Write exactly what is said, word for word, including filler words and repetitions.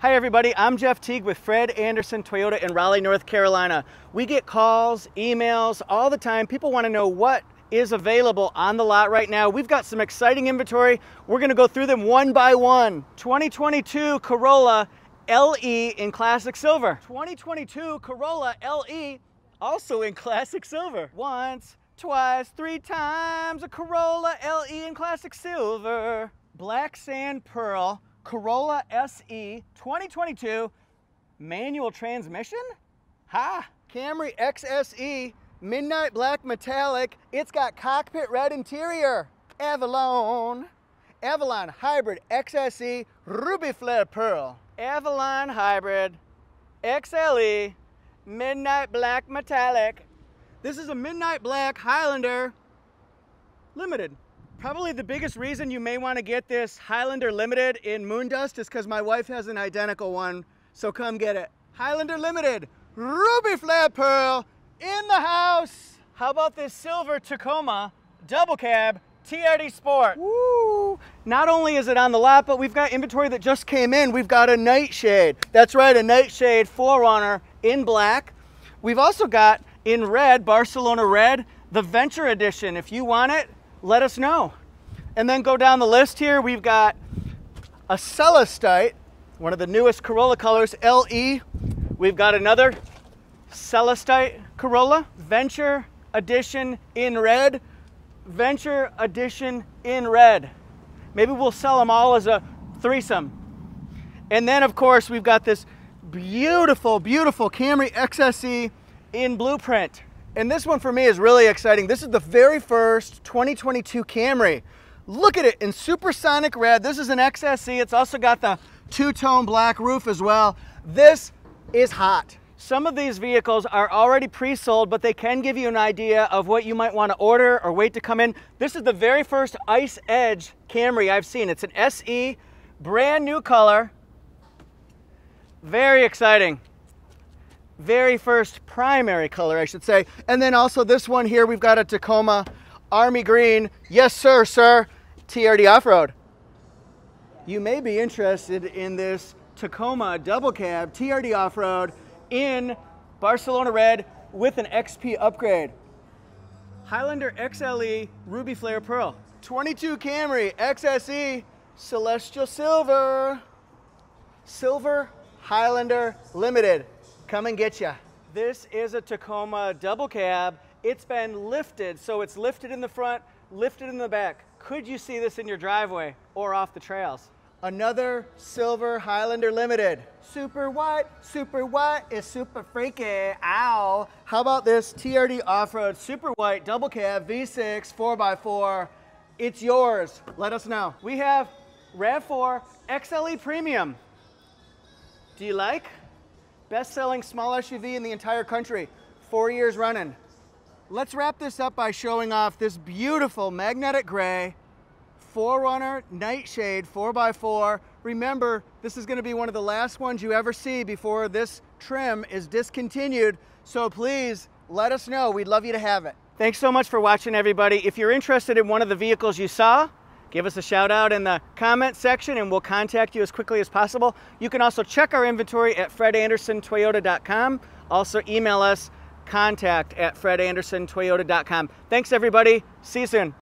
Hi everybody, I'm Jeff Teague with Fred Anderson Toyota in Raleigh, North Carolina. We get calls, emails all the time. People want to know what is available on the lot right now. We've got some exciting inventory. We're going to go through them one by one. twenty twenty-two Corolla L E in classic silver. twenty twenty-two Corolla L E also in classic silver. Once, twice, three times a Corolla L E in classic silver. Black Sand Pearl. Corolla S E twenty twenty-two manual transmission? Ha! Camry X S E Midnight Black Metallic. It's got Cockpit Red interior. Avalon. Avalon Hybrid X S E Ruby Flare Pearl. Avalon Hybrid X L E Midnight Black Metallic. This is a Midnight Black Highlander Limited. Probably the biggest reason you may want to get this Highlander Limited in Moondust is because my wife has an identical one, so come get it. Highlander Limited, Ruby Flare Pearl in the house. How about this silver Tacoma double cab T R D Sport? Woo! Not only is it on the lot, but we've got inventory that just came in. We've got a Nightshade. That's right, a Nightshade four runner in black. We've also got in red, Barcelona Red, the Venture Edition. If you want it, let us know. And then go down the list here. We've got a Celestite, one of the newest Corolla colors, L E. We've got another Celestite Corolla, Venture Edition in red, Venture Edition in red. Maybe we'll sell them all as a threesome. And then, of course, we've got this beautiful, beautiful Camry X S E in Blueprint. And this one for me is really exciting. This is the very first twenty twenty-two Camry. Look at it in Supersonic Red. This is an X S E. It's also got the two-tone black roof as well. This is hot. Some of these vehicles are already pre-sold, but they can give you an idea of what you might want to order or wait to come in. This is the very first Ice Edge Camry I've seen. It's an S E, brand new color. Very exciting. Very first primary color, I should say. And then also this one here, we've got a Tacoma Army Green. Yes, sir, sir. T R D Off-Road. You may be interested in this Tacoma double cab T R D Off-Road in Barcelona Red with an X P upgrade. Highlander X L E Ruby Flare Pearl. twenty-two Camry X S E Celestial Silver. Silver Highlander Limited. Come and get ya. This is a Tacoma double cab. It's been lifted, so it's lifted in the front, lifted in the back. Could you see this in your driveway or off the trails? Another silver Highlander Limited. Super white, super white is super freaky, ow. How about this T R D Off-Road super white double cab V six four by four? It's yours, let us know. We have RAV four X L E Premium. Do you like? Best-selling small S U V in the entire country, four years running. Let's wrap this up by showing off this beautiful Magnetic Gray four runner Nightshade four by four. Remember, this is gonna be one of the last ones you ever see before this trim is discontinued, so please let us know. We'd love you to have it. Thanks so much for watching, everybody. If you're interested in one of the vehicles you saw, give us a shout out in the comment section and we'll contact you as quickly as possible. You can also check our inventory at fred anderson toyota dot com. Also email us, contact at fred anderson toyota dot com. Thanks everybody, see you soon.